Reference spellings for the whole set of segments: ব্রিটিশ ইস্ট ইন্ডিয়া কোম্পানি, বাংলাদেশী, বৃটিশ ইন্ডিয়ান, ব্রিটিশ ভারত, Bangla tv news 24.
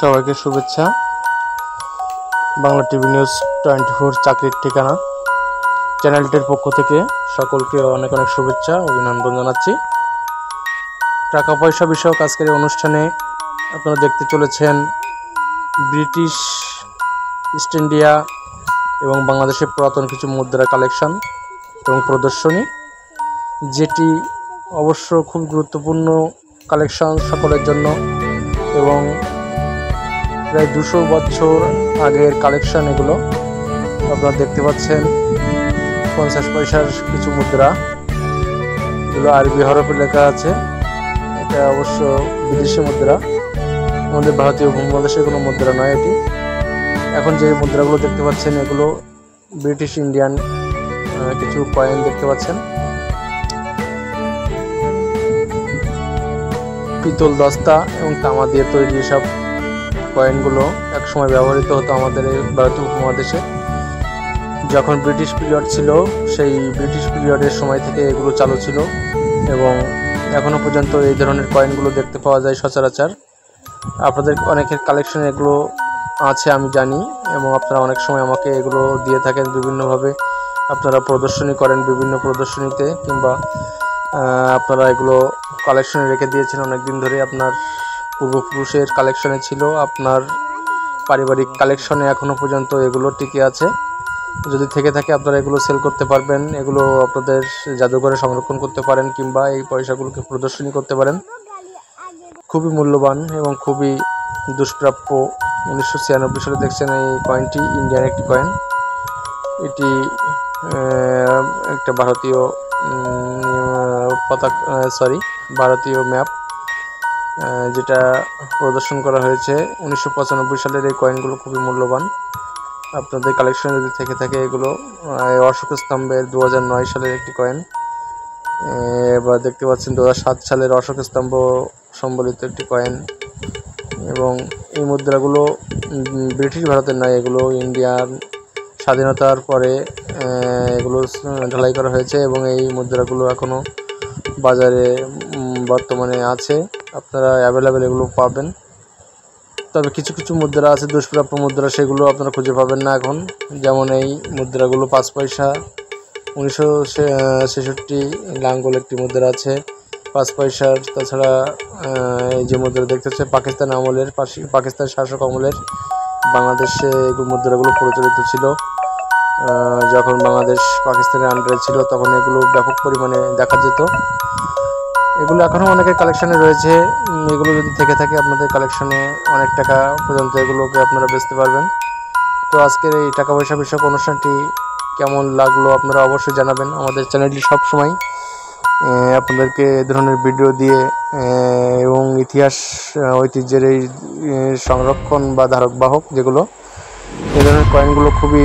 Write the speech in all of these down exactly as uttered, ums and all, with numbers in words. সবাইকে শুভেচ্ছা। Bangla TV news twenty four চাকরির ঠিকানা চ্যানেলটির পক্ষ থেকে সকলকে অনেক অনেক শুভেচ্ছা অভিনন্দন জানাচ্ছি। টাকা পয়সা বিষয়ক আজকের অনুষ্ঠানে আপনারা দেখতে চলেছেন ব্রিটিশ ইস্ট ইন্ডিয়া এবং বাংলাদেশের পুরাতন কিছু মুদ্রা কালেকশন এবং প্রদর্শনী, যেটি অবশ্য খুব গুরুত্বপূর্ণ কালেকশন সকলের জন্য এবং প্রায় দুশো বছর আগের কালেকশন। এগুলো আপনারা দেখতে পাচ্ছেন পঞ্চাশ পয়সার কিছু মুদ্রা, এগুলো আরবি হরফে লেখা আছে। এটা অবশ্য বিদেশি মুদ্রা, আমাদের ভারতীয় উপমহাদেশের কোনো মুদ্রা নয় এটি। এখন যে মুদ্রাগুলো দেখতে পাচ্ছেন এগুলো ব্রিটিশ ইন্ডিয়ান কিছু কয়েন দেখতে পাচ্ছেন, পিতল দস্তা এবং তামা দিয়ে তৈরি। এসব কয়েনগুলো একসময় ব্যবহৃত হতো আমাদের ভারতীয় উপমহাদেশে, যখন ব্রিটিশ পিরিয়ড ছিল। সেই ব্রিটিশ পিরিয়ডের সময় থেকে এগুলো চালু ছিল এবং এখনও পর্যন্ত এই ধরনের কয়েনগুলো দেখতে পাওয়া যায় সচরাচর। আপনাদের অনেকের কালেকশন এগুলো আছে আমি জানি, এবং আপনারা অনেক সময় আমাকে এগুলো দিয়ে থাকেন বিভিন্নভাবে। আপনারা প্রদর্শনী করেন বিভিন্ন প্রদর্শনীতে, কিংবা আপনারা এগুলো কালেকশনে রেখে দিয়েছেন অনেক দিন ধরে। আপনার পূর্বপুরুষের কালেকশনে ছিল, আপনার পারিবারিক কালেকশনে এখনও পর্যন্ত এগুলো টিকে আছে। যদি থেকে থাকে আপনারা এগুলো সেল করতে পারবেন, এগুলো আপনাদের জাদুঘরে সংরক্ষণ করতে পারেন কিংবা এই পয়সাগুলোকে প্রদর্শনী করতে পারেন। খুবই মূল্যবান এবং খুবই দুষ্প্রাপ্য। উনিশশো ছিয়ানব্বই সালে দেখছেন এই কয়েনটি, ইন্ডিয়ান একটি কয়েন। এটি একটা ভারতীয় পতাকা, সরি ভারতীয় ম্যাপ, যেটা প্রদর্শন করা হয়েছে। উনিশশো পঁচানব্বই সালের এই কয়েনগুলো খুবই মূল্যবান। আপনাদের কালেকশন যদি থেকে থাকে এগুলো। অশোক স্তম্ভের দু হাজার নয় সালের একটি কয়েন, এবার দেখতে পাচ্ছেন দু হাজার সাত সালের অশোক স্তম্ভ সম্বলিত একটি কয়েন। এবং এই মুদ্রাগুলো ব্রিটিশ ভারতের নয়, এগুলো ইন্ডিয়ার স্বাধীনতার পরে এগুলো ঢালাই করা হয়েছে এবং এই মুদ্রাগুলো এখনও বাজারে বর্তমানে আছে। আপনারা অ্যাভেলেবেল এগুলো পাবেন। তবে কিছু কিছু মুদ্রা আছে দুষ্প্রাপ্য মুদ্রা, সেগুলো আপনারা খুঁজে পাবেন না এখন। যেমন এই মুদ্রাগুলো পাঁচ পয়সা, উনিশশো ছেষট্টি লাঙ্গল একটি মুদ্রা আছে পাঁচ পয়সার। তাছাড়া এই যে মুদ্রা দেখতে হচ্ছে পাকিস্তান আমলের, পাকিস্তান শাসক আমলের বাংলাদেশে এগুলো মুদ্রাগুলো প্রচলিত ছিল। যখন বাংলাদেশ পাকিস্তানের আন্ডারে ছিল তখন এগুলো ব্যাপক পরিমাণে দেখা যেত। এগুলো এখনও অনেকের কালেকশানে রয়েছে। এগুলো যদি থেকে থাকে আপনাদের কালেকশানে অনেক টাকা পর্যন্ত এগুলোকে আপনারা বেচতে পারবেন। তো আজকের এই টাকা পয়সা বিষয়ক অনুষ্ঠানটি কেমন লাগলো আপনারা অবশ্যই জানাবেন। আমাদের চ্যানেলটি সবসময় আপনাদেরকে এ ধরনের ভিডিও দিয়ে এবং ইতিহাস ঐতিহ্যের এই সংরক্ষণ বা ধারক বাহক, যেগুলো এ ধরনের কয়েনগুলো খুবই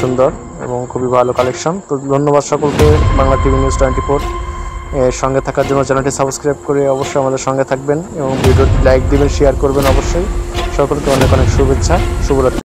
সুন্দর এবং খুবই ভালো কালেকশন। তো ধন্যবাদ সকলকে Bangla TV news twenty four সঙ্গে থাকার জন্য। চ্যানেলটি সাবস্ক্রাইব করে অবশ্যই আমাদের সঙ্গে থাকবেন এবং ভিডিওটি লাইক দেবেন, শেয়ার করবেন অবশ্যই। সকলকে অনেক অনেক শুভেচ্ছা, শুভরাত্রি।